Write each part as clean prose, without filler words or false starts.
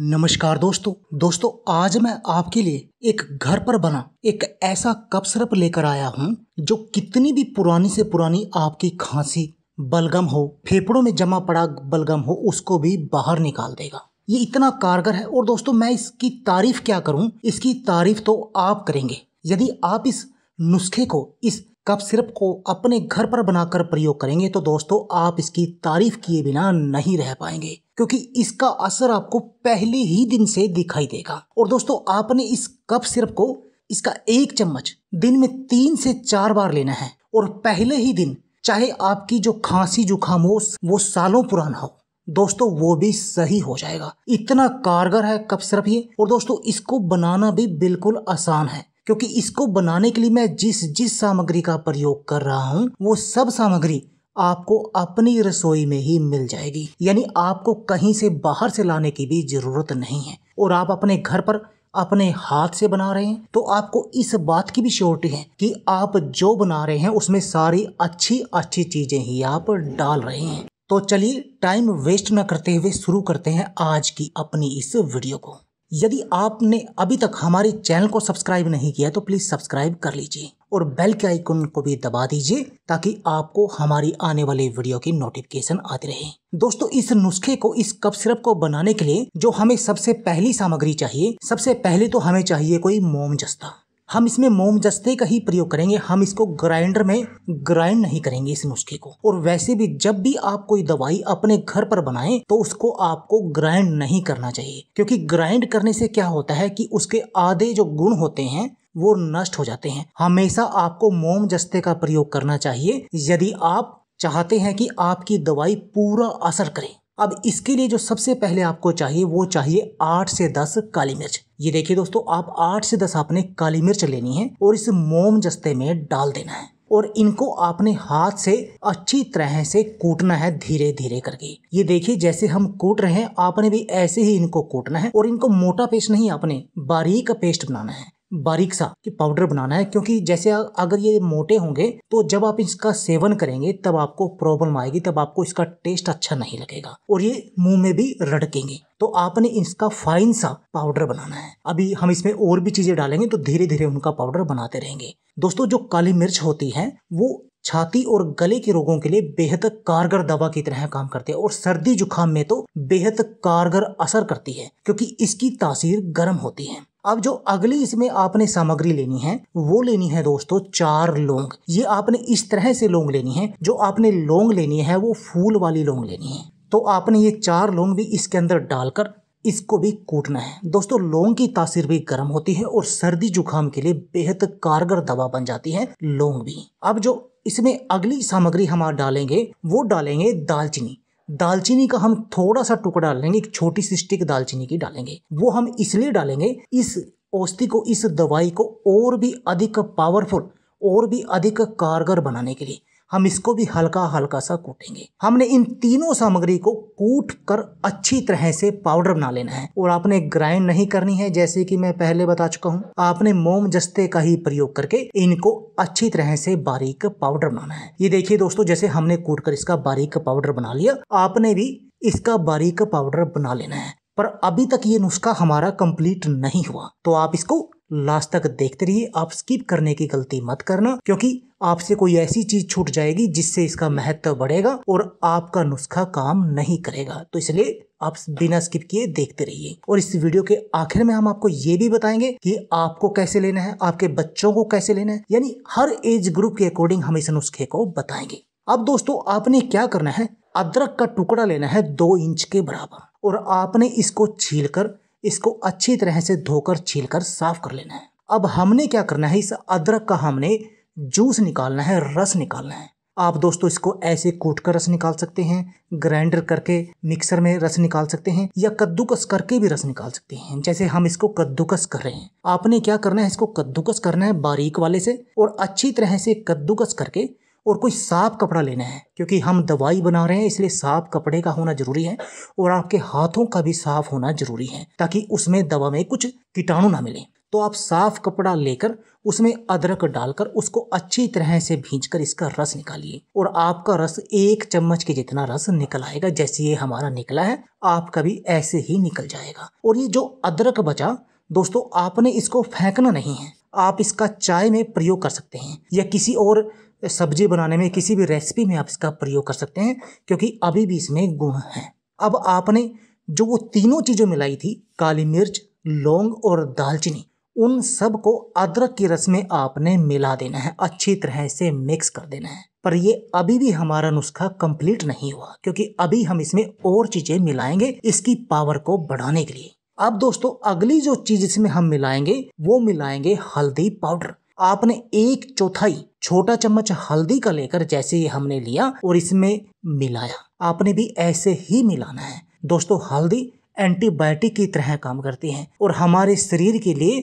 नमस्कार दोस्तों, आज मैं आपके लिए एक घर पर बना एक ऐसा कफ सिरप लेकर आया हूं जो कितनी भी पुरानी से पुरानी आपकी खांसी, बलगम हो, फेफड़ों में जमा पड़ा बलगम हो, उसको भी बाहर निकाल देगा। ये इतना कारगर है। और दोस्तों, मैं इसकी तारीफ क्या करूं, इसकी तारीफ तो आप करेंगे। यदि आप इस नुस्खे को, इस कफ सिरप को अपने घर पर बनाकर प्रयोग करेंगे तो दोस्तों आप इसकी तारीफ किए बिना नहीं रह पाएंगे, क्योंकि इसका असर आपको पहले ही दिन से दिखाई देगा। और दोस्तों, आपने इस कफ सिरप को, इसका एक चम्मच दिन में 3 से 4 बार लेना है। और पहले ही दिन, चाहे आपकी जो खांसी जुकाम हो वो सालों पुराना हो दोस्तों, वो भी सही हो जाएगा। इतना कारगर है कफ सिरप ये। और दोस्तों, इसको बनाना भी बिल्कुल आसान है, क्योंकि इसको बनाने के लिए मैं जिस सामग्री का प्रयोग कर रहा हूँ वो सब सामग्री आपको अपनी रसोई में ही मिल जाएगी, यानी आपको कहीं से बाहर से लाने की भी जरूरत नहीं है। और आप अपने घर पर अपने हाथ से बना रहे हैं तो आपको इस बात की भी श्योरिटी है कि आप जो बना रहे हैं उसमें सारी अच्छी चीजें ही आप डाल रहे हैं। तो चलिए, टाइम वेस्ट न करते हुए शुरू करते हैं आज की अपनी इस वीडियो को। यदि आपने अभी तक हमारे चैनल को सब्सक्राइब नहीं किया तो प्लीज सब्सक्राइब कर लीजिए और बेल के आइकन को भी दबा दीजिए, ताकि आपको हमारी आने वाली वीडियो की नोटिफिकेशन आती रहे। दोस्तों, इस नुस्खे को, इस कफ सिरप को बनाने के लिए जो हमें सबसे पहली सामग्री चाहिए, सबसे पहले तो हमें चाहिए कोई मोम जस्ता। हम इसमें मोम जस्ते का ही प्रयोग करेंगे, हम इसको ग्राइंडर में ग्राइंड नहीं करेंगे इस नुस्खे को। और वैसे भी जब भी आप कोई दवाई अपने घर पर बनाएं तो उसको आपको ग्राइंड नहीं करना चाहिए, क्योंकि ग्राइंड करने से क्या होता है कि उसके आधे जो गुण होते हैं वो नष्ट हो जाते हैं। हमेशा आपको मोम जस्ते का प्रयोग करना चाहिए यदि आप चाहते हैं कि आपकी दवाई पूरा असर करे। अब इसके लिए जो सबसे पहले आपको चाहिए वो चाहिए 8 से 10 काली मिर्च। ये देखिए दोस्तों, आप 8 से 10 आपने काली मिर्च लेनी है और इस मोम जस्ते में डाल देना है। और इनको आपने हाथ से अच्छी तरह से कूटना है, धीरे धीरे करके। ये देखिए, जैसे हम कूट रहे हैं आपने भी ऐसे ही इनको कूटना है। और इनको मोटा पेस्ट नहीं, आपने बारीक पेस्ट बनाना है, बारीक सा कि पाउडर बनाना है, क्योंकि जैसे अगर ये मोटे होंगे तो जब आप इसका सेवन करेंगे तब आपको प्रॉब्लम आएगी, तब आपको इसका टेस्ट अच्छा नहीं लगेगा और ये मुंह में भी रड़केंगे। तो आपने इसका फाइन सा पाउडर बनाना है। अभी हम इसमें और भी चीजें डालेंगे तो धीरे धीरे उनका पाउडर बनाते रहेंगे। दोस्तों, जो काली मिर्च होती है वो छाती और गले के रोगों के लिए बेहद कारगर दवा की तरह काम करते हैं और सर्दी जुकाम में तो बेहद कारगर असर करती है, क्योंकि इसकी तासीर गर्म होती है। अब जो अगली इसमें आपने सामग्री लेनी है वो लेनी है दोस्तों 4 लौंग। ये आपने इस तरह से लौंग लेनी है, जो आपने लौंग लेनी है वो फूल वाली लौंग लेनी है। तो आपने ये 4 लौंग भी इसके अंदर डालकर इसको भी कूटना है। दोस्तों, लौंग की तासीर भी गर्म होती है और सर्दी जुकाम के लिए बेहद कारगर दवा बन जाती है लौंग भी। अब जो इसमें अगली सामग्री हम डालेंगे वो डालेंगे दालचीनी। दालचीनी का हम थोड़ा सा टुकड़ा डालेंगे, एक छोटी सी स्टिक दालचीनी की डालेंगे। वो हम इसलिए डालेंगे, इस औषधि को, इस दवाई को और भी अधिक पावरफुल, और भी अधिक कारगर बनाने के लिए हम इसको भी हल्का हल्का सा कूटेंगे। हमने इन तीनों सामग्री को कूट कर अच्छी तरह से पाउडर बना लेना है और आपने ग्राइंड नहीं करनी है, जैसे कि मैं पहले बता चुका हूँ। आपने मोम जस्ते का ही प्रयोग करके इनको अच्छी तरह से बारीक पाउडर बनाना है। ये देखिए दोस्तों, जैसे हमने कूट कर इसका बारीक पाउडर बना लिया, आपने भी इसका बारीक पाउडर बना लेना है। पर अभी तक ये नुस्खा हमारा कंप्लीट नहीं हुआ, तो आप इसको लास्ट तक देखते रहिए। आप स्किप करने की गलती मत करना, क्योंकि आपसे कोई ऐसी चीज छूट जाएगी जिससे इसका महत्व बढ़ेगा और आपका नुस्खा काम नहीं करेगा। तो इसलिए आप बिना स्किप किए देखते रहिए। और इस वीडियो के आखिर में हम आपको ये भी बताएंगे कि आपको कैसे लेना है, आपके बच्चों को कैसे लेना है, यानी हर एज ग्रुप के अकॉर्डिंग हम इस नुस्खे को बताएंगे। अब दोस्तों, आपने क्या करना है, अदरक का टुकड़ा लेना है 2 इंच के बराबर और आपने इसको छीलकर, इसको अच्छी तरह से धोकर छीलकर साफ कर लेना है। अब हमने क्या करना है, इस अदरक का हमने जूस निकालना है, रस निकालना है। आप दोस्तों इसको ऐसे कूटकर रस निकाल सकते हैं, ग्राइंडर करके मिक्सर में रस निकाल सकते हैं, या कद्दूकस करके भी रस निकाल सकते हैं, जैसे हम इसको कद्दूकस कर रहे हैं। आपने क्या करना है, इसको कद्दूकस करना है बारीक वाले से और अच्छी तरह से कद्दूकस करके। और कोई साफ कपड़ा लेना है, क्योंकि हम दवाई बना रहे हैं इसलिए साफ कपड़े का होना जरूरी है और आपके हाथों का भी साफ होना जरूरी है, ताकि उसमें दवा में कुछ कीटाणु ना मिले। तो आप साफ कपड़ा लेकर उसमें अदरक डालकर उसको अच्छी तरह से भींचकर इसका रस निकालिए और आपका रस 1 चम्मच के जितना रस निकल आएगा। जैसे ये हमारा निकला है आपका भी ऐसे ही निकल जाएगा। और ये जो अदरक बचा दोस्तों आपने इसको फेंकना नहीं है, आप इसका चाय में प्रयोग कर सकते हैं या किसी और सब्जी बनाने में किसी भी रेसिपी में आप इसका प्रयोग कर सकते हैं क्योंकि अभी भी इसमें गुण है। अब आपने जो वो तीनों चीज़ें मिलाई थी काली मिर्च लौंग और दालचीनी उन सब को अदरक के रस में आपने मिला देना है, अच्छी तरह से मिक्स कर देना है। पर ये अभी भी हमारा नुस्खा कंप्लीट नहीं हुआ क्योंकि अभी हम इसमें और चीज़ें मिलाएंगे इसकी पावर को बढ़ाने के लिए। अब दोस्तों अगली जो चीज़ इसमें हम मिलाएंगे वो मिलाएंगे हल्दी पाउडर। आपने 1/4 छोटा चम्मच हल्दी का लेकर जैसे ही हमने लिया और इसमें मिलाया आपने भी ऐसे ही मिलाना है। दोस्तों हल्दी एंटीबायोटिक की तरह काम करती है और हमारे शरीर के लिए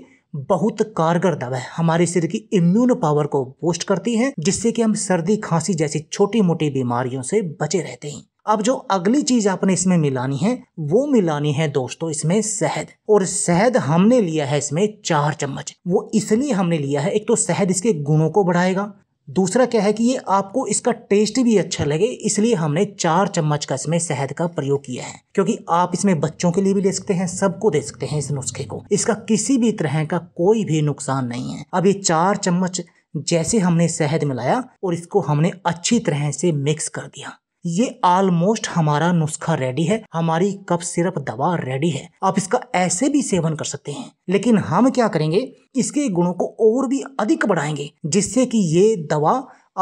बहुत कारगर दवा है। हमारे शरीर की इम्यून पावर को बूस्ट करती है जिससे कि हम सर्दी खांसी जैसी छोटी मोटी बीमारियों से बचे रहते हैं। अब जो अगली चीज आपने इसमें मिलानी है वो मिलानी है दोस्तों इसमें शहद। और शहद हमने लिया है इसमें 4 चम्मच। वो इसलिए हमने लिया है, एक तो शहद इसके गुणों को बढ़ाएगा, दूसरा क्या है कि ये आपको इसका टेस्ट भी अच्छा लगे, इसलिए हमने 4 चम्मच का इसमें शहद का प्रयोग किया है। क्योंकि आप इसमें बच्चों के लिए भी ले सकते हैं, सबको दे सकते हैं इस नुस्खे को, इसका किसी भी तरह का कोई भी नुकसान नहीं है। अब ये 4 चम्मच जैसे हमने शहद मिलाया और इसको हमने अच्छी तरह से मिक्स कर दिया। ये ऑलमोस्ट हमारा नुस्खा रेडी है, हमारी कफ सिरप दवा रेडी है। आप इसका ऐसे भी सेवन कर सकते हैं, लेकिन हम क्या करेंगे इसके गुणों को और भी अधिक बढ़ाएंगे जिससे कि ये दवा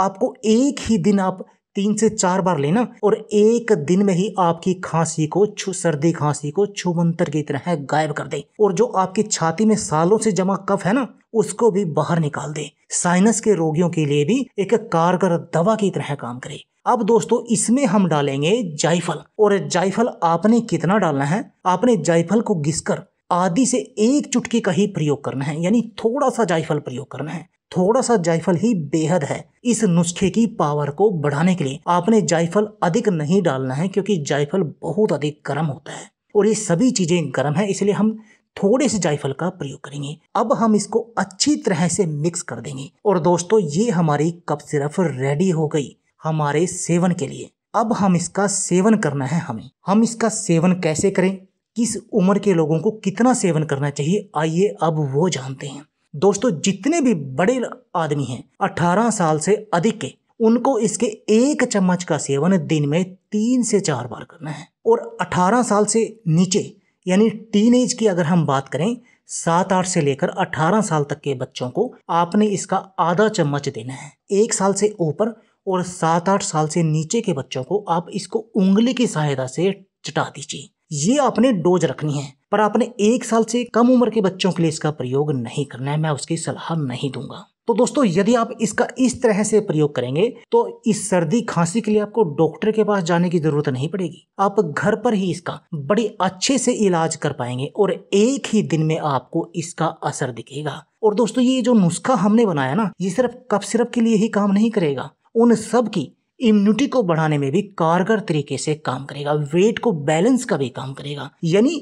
आपको एक ही दिन आप 3 से 4 बार लेना और एक दिन में ही आपकी खांसी को सर्दी खांसी को छुमंतर की तरह गायब कर दे और जो आपकी छाती में सालों से जमा कफ है ना उसको भी बाहर निकाल दे। साइनस के रोगियों के लिए भी एक कारगर दवा की तरह काम करे। अब दोस्तों इसमें हम डालेंगे जायफल। और जायफल आपने कितना डालना है, आपने जायफल को घिसकर आधी से 1 चुटकी का ही प्रयोग करना है, यानी थोड़ा सा जायफल प्रयोग करना है। थोड़ा सा जायफल ही बेहद है इस नुस्खे की पावर को बढ़ाने के लिए। आपने जायफल अधिक नहीं डालना है क्योंकि जायफल बहुत अधिक गर्म होता है और ये सभी चीजें गर्म है, इसलिए हम थोड़े से जायफल का प्रयोग करेंगे। अब हम इसको अच्छी तरह से मिक्स कर देंगे और दोस्तों ये हमारी कफ सिरप रेडी हो गई हमारे सेवन के लिए। अब हम इसका सेवन करना है हमें। हम इसका सेवन कैसे करें, किस उम्र के लोगों को कितना सेवन करना चाहिए, आइए अब वो जानते हैं। दोस्तों जितने भी बड़े आदमी हैं 18 साल से अधिक के, उनको इसके 1 चम्मच का सेवन दिन में 3 से 4 बार करना है। और 18 साल से नीचे यानी टीनेज की अगर हम बात करें 7-8 से लेकर 18 साल तक के बच्चों को आपने इसका आधा चम्मच देना है। 1 साल से ऊपर और 7-8 साल से नीचे के बच्चों को आप इसको उंगली की सहायता से चटा दीजिए। ये आपने डोज रखनी है, पर आपने 1 साल से कम उम्र के बच्चों के लिए इसका प्रयोग नहीं करना है, मैं उसकी सलाह नहीं दूंगा। तो दोस्तों यदि आप इसका इस तरह से प्रयोग करेंगे तो इस सर्दी खांसी के लिए आपको डॉक्टर के पास जाने की जरूरत नहीं पड़ेगी, आप घर पर ही इसका बड़े अच्छे से इलाज कर पाएंगे और एक ही दिन में आपको इसका असर दिखेगा। और दोस्तों ये जो नुस्खा हमने बनाया ना, ये सिर्फ कफ सिरप के लिए ही काम नहीं करेगा, उन सब की इम्यूनिटी को बढ़ाने में भी कारगर तरीके से काम करेगा, वेट को बैलेंस का भी काम करेगा, यानी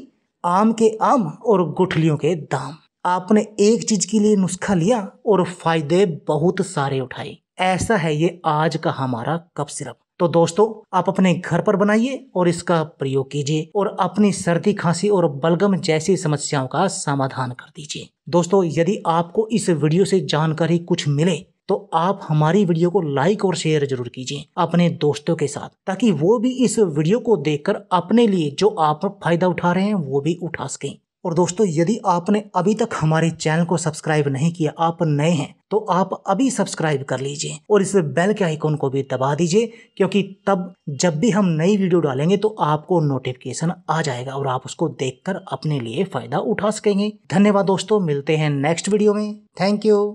आम के आम और गुठलियों के दाम। आपने एक चीज के लिए नुस्खा लिया और फायदे बहुत सारे उठाए। ऐसा है ये आज का हमारा कफ सिरप। तो दोस्तों आप अपने घर पर बनाइए और इसका प्रयोग कीजिए और अपनी सर्दी खांसी और बलगम जैसी समस्याओं का समाधान कर दीजिए। दोस्तों यदि आपको इस वीडियो से जानकारी कुछ मिले तो आप हमारी वीडियो को लाइक और शेयर जरूर कीजिए अपने दोस्तों के साथ, ताकि वो भी इस वीडियो को देखकर अपने लिए जो आप फायदा उठा रहे हैं वो भी उठा सकें। और दोस्तों यदि आपने अभी तक हमारे चैनल को सब्सक्राइब नहीं किया, आप नए हैं, तो आप अभी सब्सक्राइब कर लीजिए और इस बेल के आइकॉन को भी दबा दीजिए क्योंकि तब जब भी हम नई वीडियो डालेंगे तो आपको नोटिफिकेशन आ जाएगा और आप उसको देखकर अपने लिए फायदा उठा सकेंगे। धन्यवाद दोस्तों, मिलते हैं नेक्स्ट वीडियो में। Thank you.